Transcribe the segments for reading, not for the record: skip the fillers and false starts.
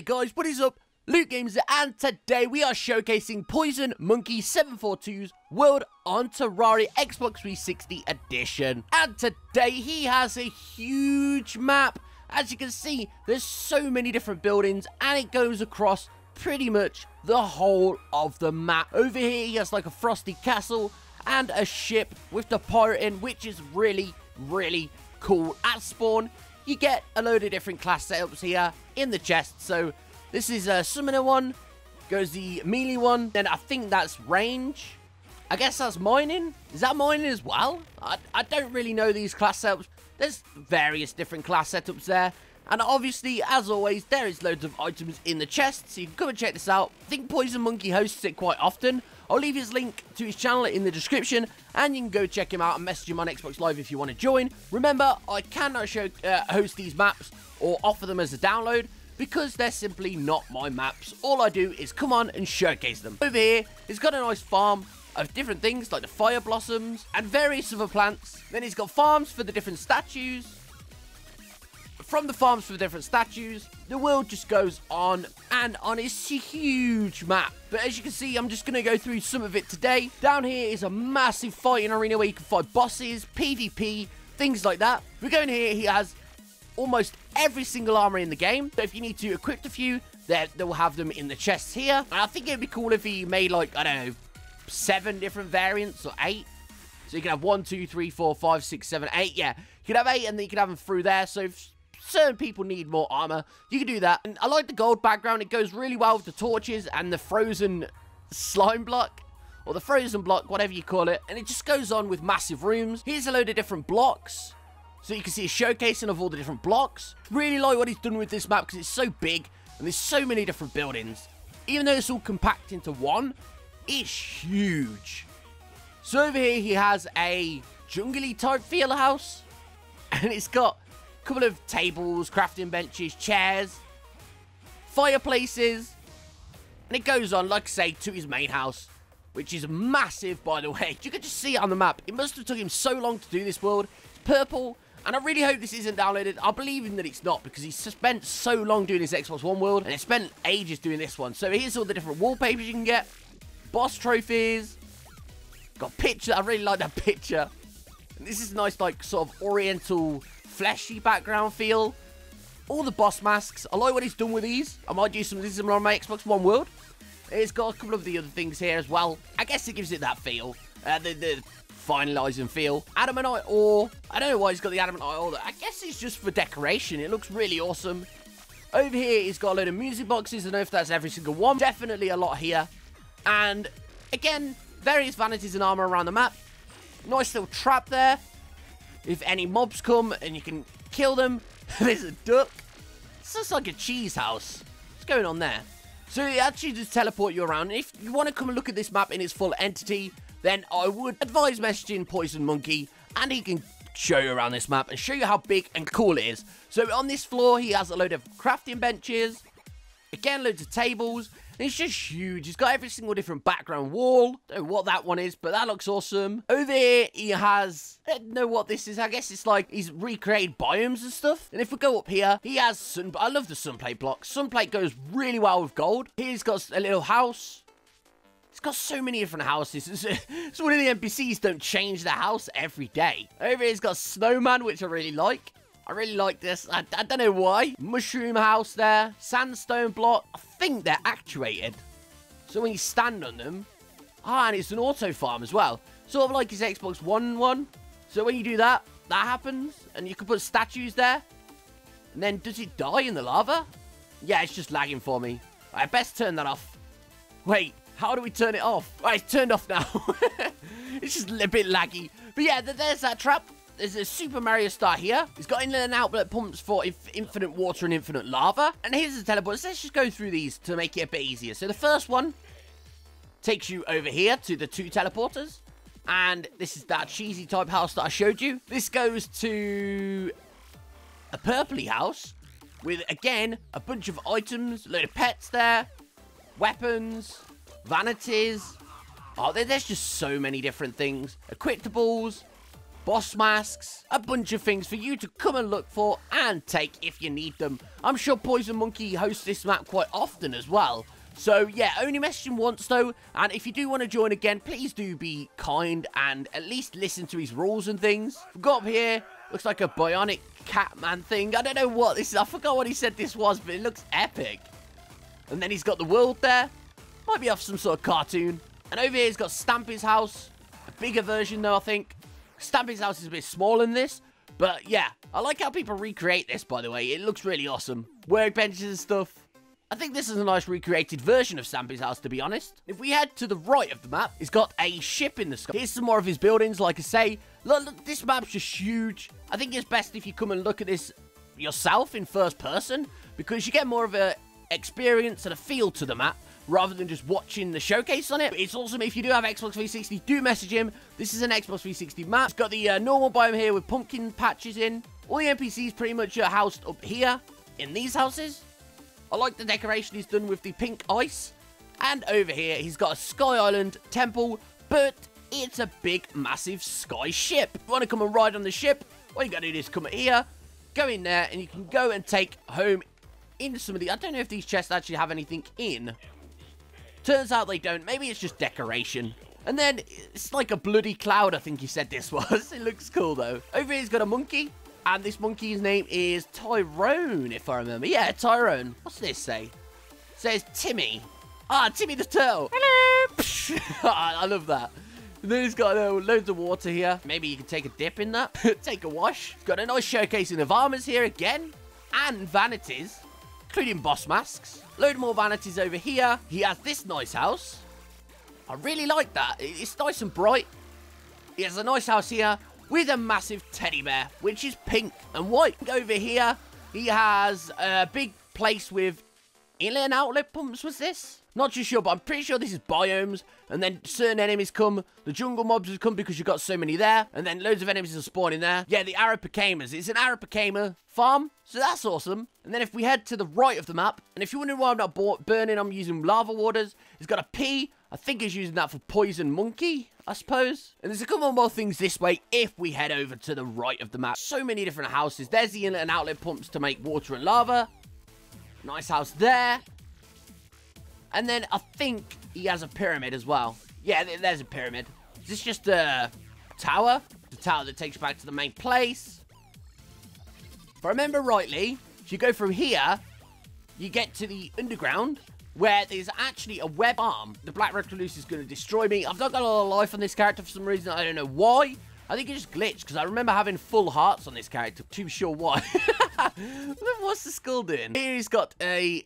Hi guys, what is up? Luke Games, and today we are showcasing PoisonMonkey742's World on Terraria Xbox 360 edition. And today he has a huge map. As you can see, there's so many different buildings and it goes across pretty much the whole of the map. Over here he has like a frosty castle and a ship with the pirate in, which is really cool. At spawn you get a load of different class setups here in the chest. So this is a summoner one, goes the melee one, then I think that's range. I guess that's mining. Is that mining as well? I don't really know these class setups. There's various different class setups there. And obviously, as always, there is loads of items in the chest, so you can come and check this out. I think Poison Monkey hosts it quite often. I'll leave his link to his channel in the description, and you can go check him out and message him on Xbox Live if you want to join. Remember, I cannot host these maps or offer them as a download, because they're simply not my maps. All I do is come on and showcase them. Over here, it's got a nice farm of different things, like the fire blossoms and various other plants. Then he's got farms for the different statues. From the farms for the different statues, the world just goes on and on. It's a huge map, but as you can see, I'm just going to go through some of it today. Down here is a massive fighting arena where you can fight bosses, PvP, things like that. We're going here, he has almost every single armor in the game, so if you need to equip a few, they'll have them in the chests here. And I think it'd be cool if he made, like, I don't know, 7 different variants or 8. So you can have 1, 2, 3, 4, 5, 6, 7, 8. Yeah, you can have 8 and then you can have them through there. So if certain people need more armor, you can do that. And I like the gold background. It goes really well with the torches and the frozen slime block, or the frozen block, whatever you call it. And it just goes on with massive rooms. Here's a load of different blocks, so you can see a showcasing of all the different blocks. Really like what he's done with this map because it's so big and there's so many different buildings. Even though it's all compact into one, it's huge. So over here he has a jungly type feel house, and it's got couple of tables, crafting benches, chairs, fireplaces, and it goes on, like I say, to his main house, which is massive, by the way. You can just see it on the map. It must have took him so long to do this world. It's purple, and I really hope this isn't downloaded. I believe in that it's not, because he spent so long doing his Xbox One world, and he spent ages doing this one. So here's all the different wallpapers you can get, boss trophies, got picture. I really like that picture. And this is nice, like, sort of oriental fleshy background feel. All the boss masks. I like what he's done with these. I might do some of this on my Xbox One world. It's got a couple of the other things here as well. I guess it gives it that feel. The finalizing feel. Adamantite ore. I don't know why he's got the adamantite ore. I guess it's just for decoration. It looks really awesome. Over here he's got a load of music boxes. I don't know if that's every single one. Definitely a lot here. And again, various vanities and armor around the map. Nice little trap there. If any mobs come and you can kill them, there's a duck. It's just like a cheese house. What's going on there? So it actually does teleport you around. And if you want to come and look at this map in its full entity, then I would advise messaging Poison Monkey, and he can show you around this map and show you how big and cool it is. So on this floor, he has a load of crafting benches. Again, loads of tables. It's just huge. He's got every single different background wall. Don't know what that one is, but that looks awesome. Over here, he has, I don't know what this is. I guess it's like he's recreated biomes and stuff. And if we go up here, he has sun. I love the sunplate block. Sunplate goes really well with gold. He's got a little house. It's got so many different houses. It's one of the NPCs don't change their house every day. Over here, he's got a snowman, which I really like. I really like this. I don't know why. Mushroom house there. Sandstone block. I think they're actuated, so when you stand on them. Ah, and it's an auto farm as well. Sort of like his Xbox One one. So when you do that, that happens. And you can put statues there. And then does it die in the lava? Yeah, it's just lagging for me. I best turn that off. Wait, how do we turn it off? Right, it's turned off now. It's just a bit laggy. But yeah, there's that trap. There's a Super Mario star here. He's got inlet and outlet pumps for infinite water and infinite lava. And here's the teleport. So let's just go through these to make it a bit easier. So the first one takes you over here to the 2 teleporters. And this is that cheesy type house that I showed you. This goes to a purpley house with, again, a bunch of items. A load of pets there. Weapons. Vanities. Oh, there's just so many different things. Equiptables. boss masks, a bunch of things for you to come and look for and take if you need them. I'm sure Poison Monkey hosts this map quite often as well. So yeah, only message him once though, and if you do want to join again, please do be kind and at least listen to his rules and things. We've got up here, looks like a bionic Catman thing. I don't know what this is. I forgot what he said this was, but it looks epic. And then he's got the world there. Might be off some sort of cartoon. And over here he's got Stampy's house. A bigger version though, I think. Stampy's house is a bit smaller than this. But yeah, I like how people recreate this, by the way. It looks really awesome. Workbenches and stuff. I think this is a nice recreated version of Stampy's house, to be honest. If we head to the right of the map, he's got a ship in the sky. Here's some more of his buildings, like I say. Look, this map's just huge. I think it's best if you come and look at this yourself in first person, because you get more of an experience and a feel to the map, rather than just watching the showcase on it. It's awesome. If you do have Xbox 360, do message him. This is an Xbox 360 map. It's got the normal biome here with pumpkin patches in. All the NPCs pretty much are housed up here in these houses. I like the decoration he's done with the pink ice. And over here, he's got a Sky Island temple, but it's a big, massive sky ship. If you want to come and ride on the ship, all you got to do is come here, go in there, and you can go and take home into some of the... I don't know if these chests actually have anything in. Turns out they don't. Maybe it's just decoration. And then, it's like a bloody cloud, I think he said this was. It looks cool, though. Over here, he's got a monkey. And this monkey's name is Tyrone, if I remember. Yeah, Tyrone. What's this say? It says Timmy. Ah, Timmy the turtle. Hello. I love that. And then he's got loads of water here. Maybe you can take a dip in that. Take a wash. He's got a nice showcasing of armors here again. And vanities, including boss masks. Load more vanities over here. He has this nice house. I really like that. It's nice and bright. He has a nice house here. With a massive teddy bear, which is pink and white. Over here, he has a big place with inlet and outlet pumps, was this? Not too sure, but I'm pretty sure this is biomes. And then certain enemies come. The jungle mobs have come because you've got so many there. And then loads of enemies are spawning there. Yeah, the arapaimas. It's an arapaima farm, so that's awesome. And then if we head to the right of the map, and if you're wondering why I'm not burning, I'm using lava waters. It's got a P. I think he's using that for Poison Monkey, I suppose. And there's a couple more things this way if we head over to the right of the map. So many different houses. There's the inlet and outlet pumps to make water and lava. Nice house there. And then I think he has a pyramid as well. Yeah, there's a pyramid. Is this just a tower? The tower that takes you back to the main place. If I remember rightly, if you go from here, you get to the underground, where there's actually a web arm. The black recluse is going to destroy me. I've not got a lot of life on this character for some reason. I don't know why. I think it just glitched, because I remember having full hearts on this character. Too sure why. What's the skull doing? Here he's got a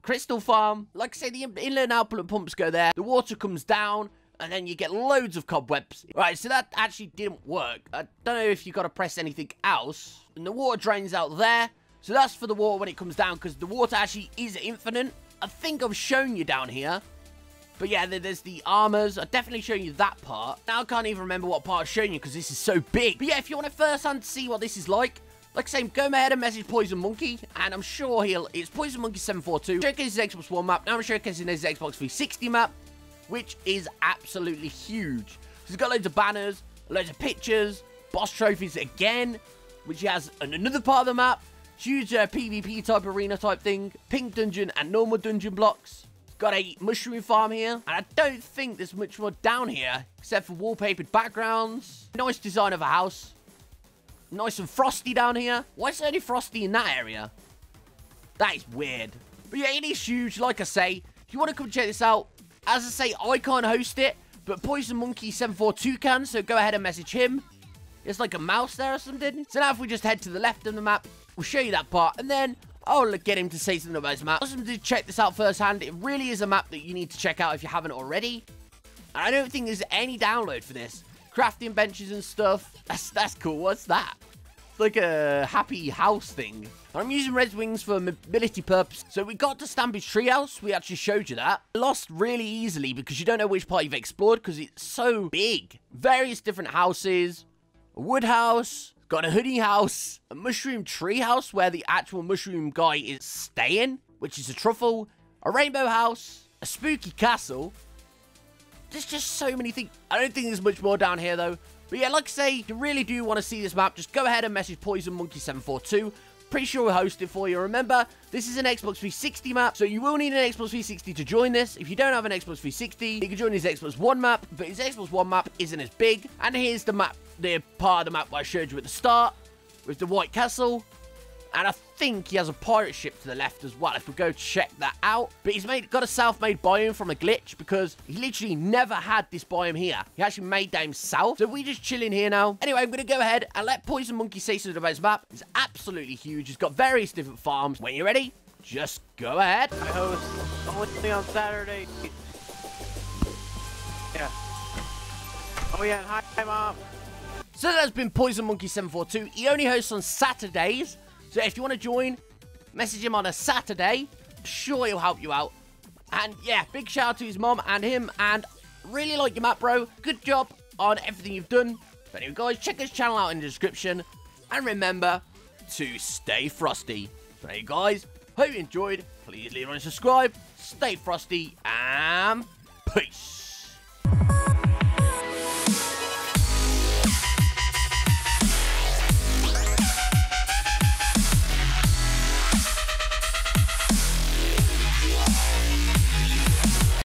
crystal farm. Like I say, the inlet and outlet pumps go there. The water comes down, and then you get loads of cobwebs. Right, so that actually didn't work. I don't know if you've got to press anything else. And the water drains out there. So that's for the water when it comes down, because the water actually is infinite. I think I've shown you down here. But yeah, there's the armors. I've definitely shown you that part. Now I can't even remember what part I've shown you because this is so big. But yeah, if you want to firsthand see what this is like I say, go ahead and message Poison Monkey. And I'm sure he'll... It's PoisonMonkey742. Showcase his Xbox One map. Now I'm showcasing his Xbox 360 map, which is absolutely huge. He's got loads of banners, loads of pictures, boss trophies again, which he has on another part of the map. Huge PvP type arena type thing. Pink dungeon and normal dungeon blocks. Got a mushroom farm here. And I don't think there's much more down here, except for wallpapered backgrounds. Nice design of a house. Nice and frosty down here. Why is there only frosty in that area? That is weird. But yeah, it is huge, like I say. If you want to come check this out, as I say, I can't host it, but PoisonMonkey742 can, so go ahead and message him. It's like a mouse there or something. So now if we just head to the left of the map, we'll show you that part, and then I'll get him to say something about this map. Awesome to check this out firsthand. It really is a map that you need to check out if you haven't already. And I don't think there's any download for this. Crafting benches and stuff. That's cool. What's that? It's like a happy house thing. I'm using Red's wings for mobility purposes. So we got to Stampy's treehouse. We actually showed you that. Lost really easily because you don't know which part you've explored because it's so big. Various different houses. A wood house. Got a hoodie house, a mushroom tree house where the actual mushroom guy is staying, which is a truffle, a rainbow house, a spooky castle. There's just so many things. I don't think there's much more down here, though. But yeah, like I say, if you really do want to see this map, just go ahead and message PoisonMonkey742. Pretty sure we'll host it for you. Remember, this is an Xbox 360 map, so you will need an Xbox 360 to join this. If you don't have an Xbox 360, you can join his Xbox One map, but his Xbox One map isn't as big. And here's the map, the part of the map I showed you at the start, with the White Castle. And I think he has a pirate ship to the left as well, if we go check that out. But he's got a self-made biome from a glitch, because he literally never had this biome here. He actually made that himself. So we just chilling here now. Anyway, I'm going to go ahead and let Poison Monkey say something about his map. It's absolutely huge. He's got various different farms. When you're ready, just go ahead. I host something on Saturday. Yeah. Oh yeah, hi Mom. So that's been PoisonMonkey742. He only hosts on Saturdays. So if you want to join, message him on a Saturday. I'm sure he'll help you out. And yeah, big shout out to his mom and him. And really like your map, bro. Good job on everything you've done. But anyway, guys, check his channel out in the description. And remember to stay frosty. So anyway, guys, hope you enjoyed. Please leave a like and subscribe. Stay frosty and peace.